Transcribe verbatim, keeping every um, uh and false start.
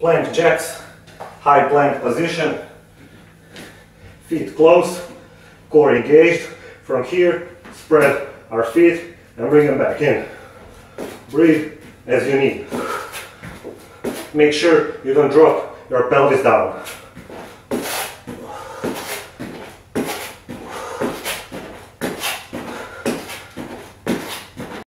plank jacks, high plank position, feet close, core engaged. From here, spread our feet and bring them back in. Breathe as you need. Make sure you don't drop your pelvis down.